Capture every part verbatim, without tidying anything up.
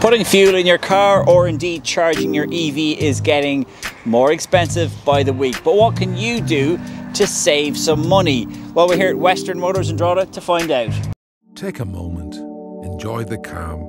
Putting fuel in your car or indeed charging your E V is getting more expensive by the week. But what can you do to save some money? Well, we're here at Western Motors in Drogheda to find out. Take a moment, enjoy the calm.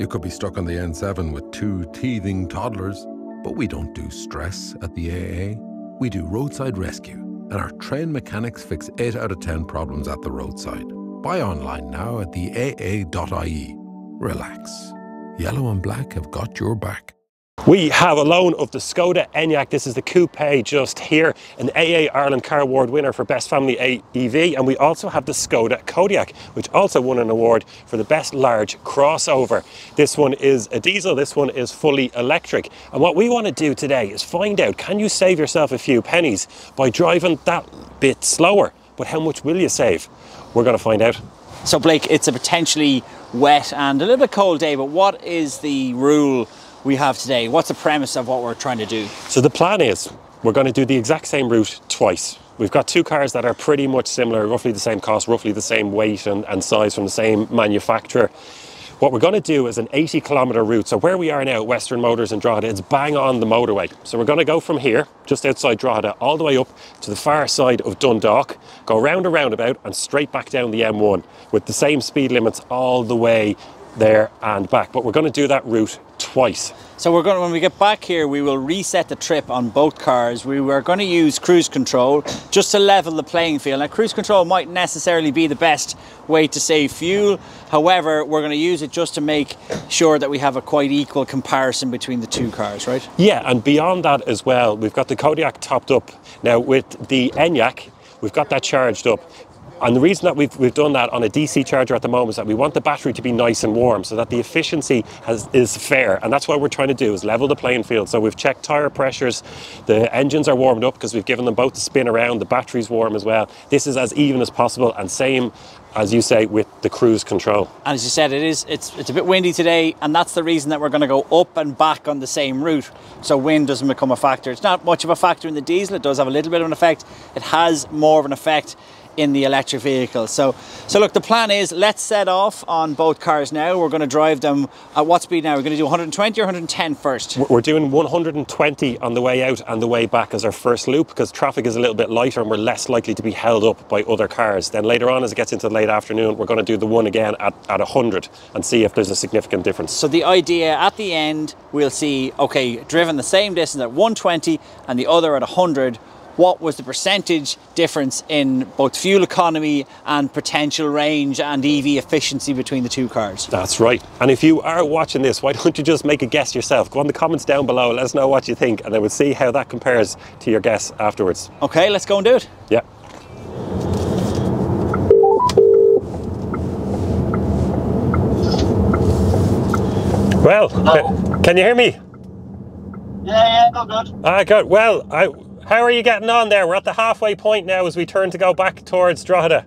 You could be stuck on the N seven with two teething toddlers, but we don't do stress at the A A. We do roadside rescue, and our trained mechanics fix eight out of ten problems at the roadside. Buy online now at the A A dot I E. Relax. Yellow and black have got your back. We have a loan of the Škoda Enyaq. This is the coupe just here, an A A Ireland Car Award winner for Best Family E V, and we also have the Škoda Kodiak, which also won an award for the Best Large Crossover. This one is a diesel, this one is fully electric. And what we want to do today is find out, can you save yourself a few pennies by driving that bit slower? But how much will you save? We're going to find out. So Blake, it's a potentially wet and a little bit cold day, but what is the rule we have today? What's the premise of what we're trying to do? So the plan is we're going to do the exact same route twice. We've got two cars that are pretty much similar, roughly the same cost, roughly the same weight and, and size from the same manufacturer. What we're going to do is an eighty kilometre route. So where we are now at Western Motors in Drogheda, it's bang on the motorway. So we're going to go from here, just outside Drogheda, all the way up to the far side of Dundalk, go round a roundabout and straight back down the M one with the same speed limits all the way there and back. But we're going to do that route twice. So we're going to, when we get back here, we will reset the trip on both cars. We were going to use cruise control just to level the playing field. Now, cruise control might necessarily be the best way to save fuel. However, we're going to use it just to make sure that we have a quite equal comparison between the two cars, right? Yeah, and beyond that as well, we've got the Kodiak topped up. Now, with the Enyaq, we've got that charged up. And the reason that we've, we've done that on a D C charger at the moment is that we want the battery to be nice and warm so that the efficiency has, is fair. And that's what we're trying to do, is level the playing field. So we've checked tire pressures, the engines are warmed up because we've given them both to spin around, the battery's warm as well. This is as even as possible, and same, as you say, with the cruise control. And as you said, it is, it's, it's a bit windy today, and that's the reason that we're going to go up and back on the same route, so wind doesn't become a factor. It's not much of a factor in the diesel, it does have a little bit of an effect. It has more of an effect in the electric vehicle. So, so look, the plan is let's set off on both cars now. We're going to drive them at what speed now? We're going to do one hundred twenty or one hundred ten first? We're doing one hundred twenty on the way out and the way back as our first loop, because traffic is a little bit lighter and we're less likely to be held up by other cars. Then later on, as it gets into the late afternoon, we're going to do the one again at, at one hundred and see if there's a significant difference. So the idea at the end, we'll see, okay, driven the same distance at one twenty and the other at one hundred, what was the percentage difference in both fuel economy and potential range and E V efficiency between the two cars? That's right. And if you are watching this, why don't you just make a guess yourself? Go in the comments down below, let us know what you think, and then we'll see how that compares to your guess afterwards. Okay, let's go and do it. Yeah. Well, hello. Can you hear me? Yeah, yeah, all good. Ah, good. Well, I... how are you getting on there? We're at the halfway point now as we turn to go back towards Drogheda.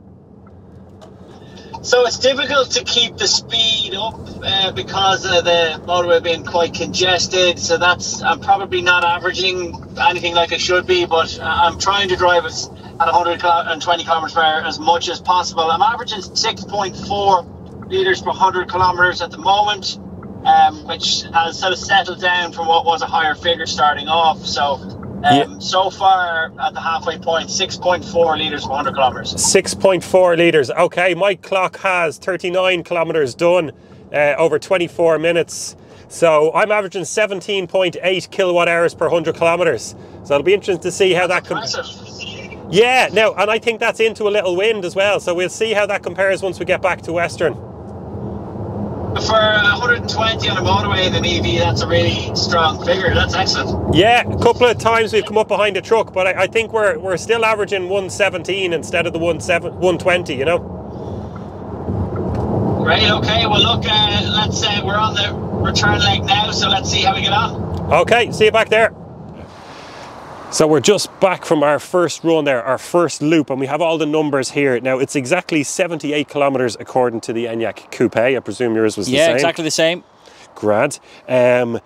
So it's difficult to keep the speed up uh, because of the motorway being quite congested. So that's, I'm probably not averaging anything like I should be, but I'm trying to drive at one hundred twenty kilometers per hour as much as possible. I'm averaging six point four litres per one hundred kilometers at the moment, um, which has sort of settled down from what was a higher figure starting off. So... Um, yeah. So far at the halfway point, six point four litres per one hundred kilometres. six point four litres. Okay, my clock has thirty-nine kilometres done uh, over twenty-four minutes. So I'm averaging seventeen point eight kilowatt hours per one hundred kilometres. So it'll be interesting to see how that's that compares. Yeah, no, and I think that's into a little wind as well. So we'll see how that compares once we get back to Western. For one hundred twenty on a motorway in an E V, that's a really strong figure. That's excellent. Yeah, a couple of times we've come up behind a truck, but I, I think we're we're still averaging one seventeen instead of the one twenty, you know? Right, okay. Well, look, uh, let's say uh, we're on the return leg now, so let's see how we get on. Okay, see you back there. So we're just back from our first run there, our first loop, and we have all the numbers here. Now, it's exactly seventy-eight kilometres according to the Enyaq Coupé. I presume yours was the yeah, same. Yeah, exactly the same. Grand. Um, one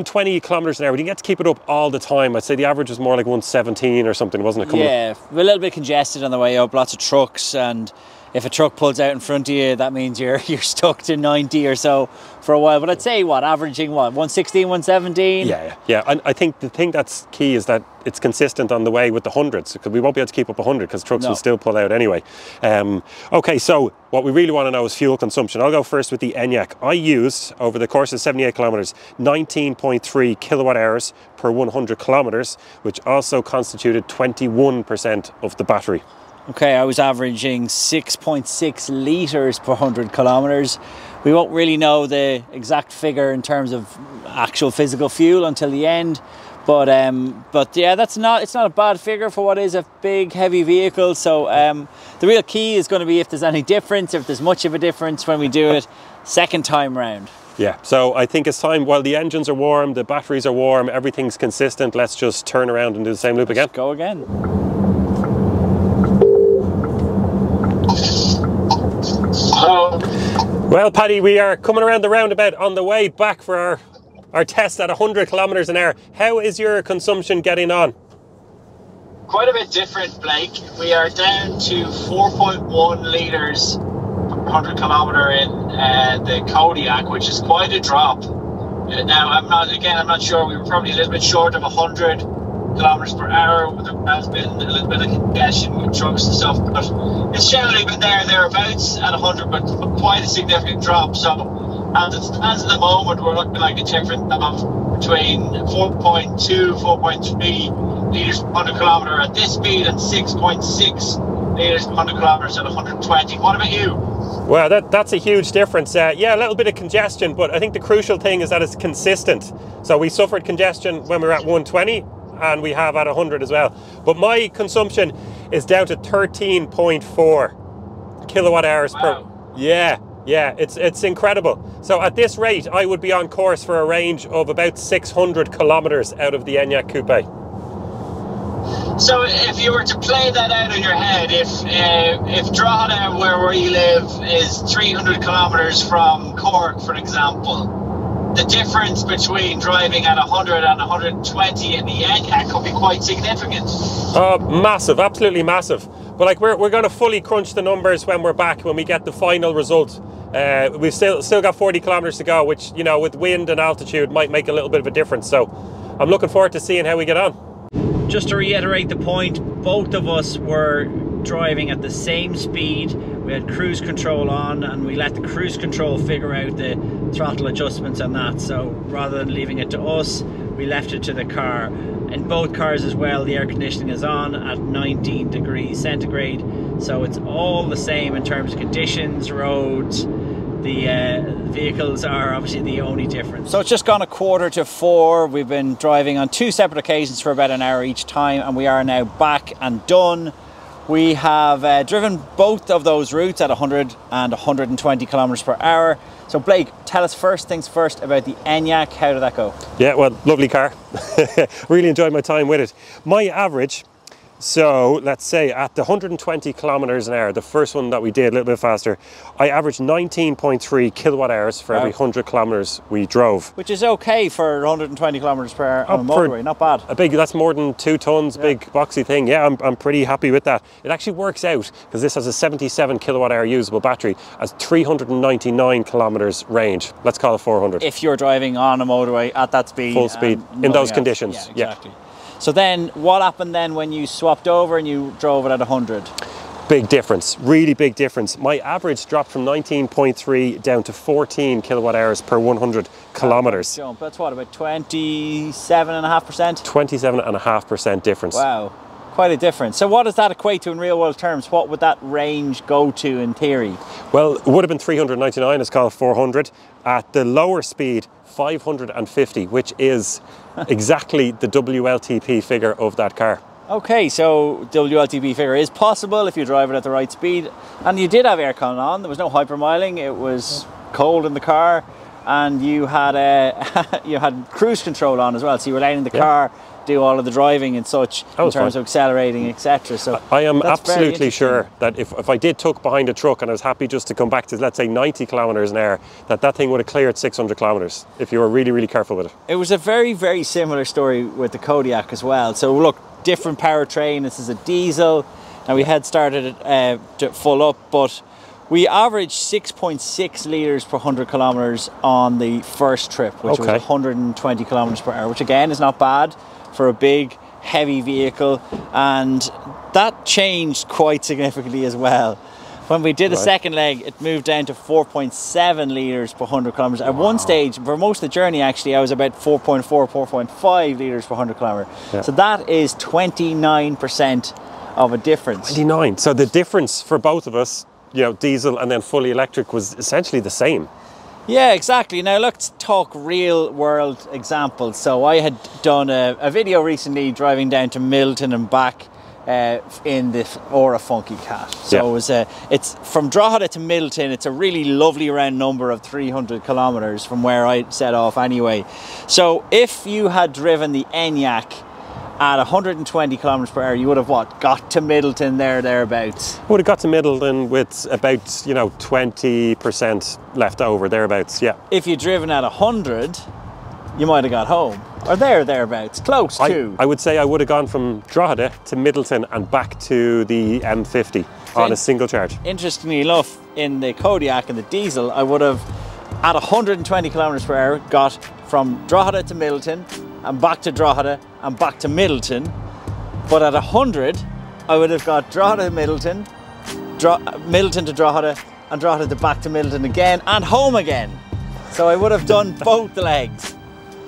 hundred twenty kilometres an hour. We didn't get to keep it up all the time. I'd say the average was more like one seventeen or something, wasn't it? Coming yeah, up? A little bit congested on the way up, lots of trucks, and if a truck pulls out in front of you, that means you're you're stuck to ninety or so for a while. But I'd say what, averaging what, one sixteen, one seventeen? Yeah, yeah, yeah. And I think the thing that's key is that it's consistent on the way with the hundreds, because we won't be able to keep up a hundred because trucks no. will still pull out anyway. Um, okay, so what we really want to know is fuel consumption. I'll go first with the Enyaq. I used, over the course of seventy-eight kilometres, nineteen point three kilowatt hours per one hundred kilometres, which also constituted twenty-one percent of the battery. Okay, I was averaging six point six litres per one hundred kilometres. We won't really know the exact figure in terms of actual physical fuel until the end. But um, but yeah, that's not it's not a bad figure for what is a big heavy vehicle. So um, the real key is going to be if there's any difference, if there's much of a difference when we do it second time round. Yeah, so I think it's time, while the engines are warm, the batteries are warm, everything's consistent, let's just turn around and do the same loop again. Let's go again. Well, Paddy, we are coming around the roundabout on the way back for our, our test at one hundred kilometres an hour. How is your consumption getting on? Quite a bit different, Blake. We are down to four point one litres per one hundred kilometre in uh, the Kodiak, which is quite a drop. Uh, now, I'm not, again, I'm not sure. We were probably a little bit short of one hundred kilometres per hour. There has been a little bit of congestion with trucks and stuff, but it's generally been there and thereabouts at one hundred, but quite a significant drop. So as it stands at the moment, we're looking like a difference of between four point two, four point three litres per one hundred kilometre at this speed and six point six litres per one hundred kilometres at one hundred twenty. What about you? Wow, that, that's a huge difference. Uh, yeah, a little bit of congestion, but I think the crucial thing is that it's consistent. So we suffered congestion when we were at one twenty, and we have at one hundred as well. But my consumption is down to thirteen point four kilowatt hours wow. per... Yeah, yeah, it's, it's incredible. So at this rate, I would be on course for a range of about six hundred kilometres out of the Enyaq Coupé. So if you were to play that out in your head, if uh, if Drogheda, where we live, is three hundred kilometres from Cork, for example, the difference between driving at one hundred and one hundred twenty in the Enyaq could be quite significant. Uh, massive, absolutely massive. But like we're, we're going to fully crunch the numbers when we're back, when we get the final result. Uh, we've still, still got forty kilometres to go, which, you know, with wind and altitude might make a little bit of a difference. So I'm looking forward to seeing how we get on. Just to reiterate the point, both of us were driving at the same speed. We had cruise control on, and we let the cruise control figure out the throttle adjustments and that. So rather than leaving it to us, we left it to the car. In both cars as well, the air conditioning is on at nineteen degrees centigrade. So it's all the same in terms of conditions, roads. The uh, vehicles are obviously the only difference. So it's just gone a quarter to four. We've been driving on two separate occasions for about an hour each time, and we are now back and done. We have uh, driven both of those routes at one hundred and one hundred twenty kilometres per hour. So Blake, tell us first things first about the Enyaq. How did that go? Yeah, well, lovely car. Really enjoyed my time with it. My average, so let's say at the one hundred twenty kilometers an hour, the first one that we did a little bit faster, I averaged nineteen point three kilowatt hours for wow. every one hundred kilometers we drove, which is okay for one hundred twenty kilometers per hour on oh, a motorway. Not bad. A big, that's more than two tons, yeah. Big boxy thing. Yeah, I'm, I'm pretty happy with that. It actually works out, because this has a seventy-seven kilowatt hour usable battery, as three hundred ninety-nine kilometers range. Let's call it four hundred if you're driving on a motorway at that speed, full speed in those else. conditions. Yeah, exactly. Yeah. So then, what happened then when you swapped over and you drove it at one hundred? Big difference, really big difference. My average dropped from nineteen point three down to fourteen kilowatt hours per one hundred kilometers. Jump. That's what, about twenty-seven point five percent? twenty-seven point five percent difference. Wow, quite a difference. So what does that equate to in real world terms? What would that range go to in theory? Well, it would have been three hundred ninety-nine, it's called four hundred. At the lower speed, five hundred fifty, which is exactly the W L T P figure of that car. Okay, so W L T P figure is possible if you drive it at the right speed. And you did have aircon on, there was no hypermiling, it was cold in the car, and you had a, you had cruise control on as well, so you were letting the yeah. car do all of the driving and such in terms fine. of accelerating, et cetera. So I am absolutely sure that if, if I did tuck behind a truck and I was happy just to come back to, let's say, ninety kilometres an hour, that that thing would have cleared six hundred kilometres if you were really, really careful with it. It was a very, very similar story with the Kodiak as well. So look, different powertrain. This is a diesel. Now we had started uh, to full up, but we averaged six point six litres per one hundred kilometres on the first trip, which okay. was one hundred twenty kilometres per hour, which again is not bad for a big, heavy vehicle. And that changed quite significantly as well. When we did the right. second leg, it moved down to four point seven litres per one hundred kilometres. Wow. At one stage, for most of the journey actually, I was about four point four, four point five litres per one hundred kilometres. Yeah. So that is twenty-nine percent of a difference. twenty-nine. So the difference for both of us, you know, diesel and then fully electric, was essentially the same. Yeah, exactly. Now let's talk real world examples. So I had done a, a video recently driving down to Midleton and back Uh, in the Aura Funky Cat. So yeah. it was a, it's from Drogheda to Midleton. It's a really lovely round number of three hundred kilometers from where I set off anyway. So if you had driven the Enyaq at one hundred twenty kilometers per hour, you would have what? Got to Midleton there, thereabouts. Would have got to Midleton with about, you know, twenty percent left over, thereabouts, yeah. If you'd driven at one hundred, you might have got home. Or there, thereabouts, close I, to. I would say I would have gone from Drogheda to Midleton and back to the M fifty so on a single charge. Interestingly enough, in the Kodiak and the diesel, I would have, at one hundred twenty kilometers per hour, got from Drogheda to Midleton and back to Drogheda and back to Midleton. But at one hundred, I would have got Drogheda to Midleton, Dro Midleton to Drogheda, and Drogheda to back to Midleton again and home again. So I would have done both the legs.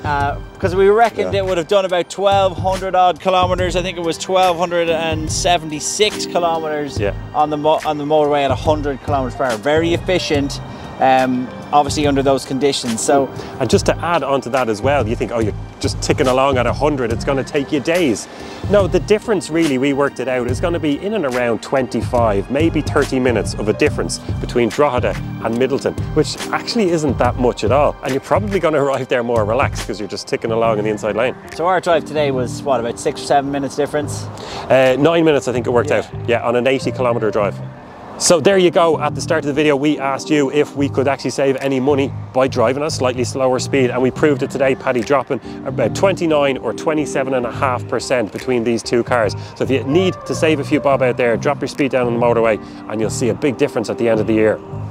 Because uh, we reckoned yeah. it would have done about twelve hundred odd kilometers. I think it was twelve hundred seventy-six kilometers yeah. on the mo on the motorway at one hundred kilometers per hour. Very efficient, um, obviously under those conditions. So, and just to add on to that as well, you think, oh, you're just ticking along at one hundred. It's going to take you days. No, the difference really, we worked it out, is going to be in and around twenty-five, maybe thirty minutes of a difference between Drogheda and Midleton, which actually isn't that much at all. And you're probably going to arrive there more relaxed because you're just ticking along in the inside lane. So our drive today was, what, about six or seven minutes difference? Uh, nine minutes, I think it worked yeah. out. Yeah, on an eighty kilometre drive. So there you go. At the start of the video, we asked you if we could actually save any money by driving at a slightly slower speed. And we proved it today, Paddy dropping about twenty-nine or twenty-seven and a half percent between these two cars. So if you need to save a few bob out there, drop your speed down on the motorway and you'll see a big difference at the end of the year.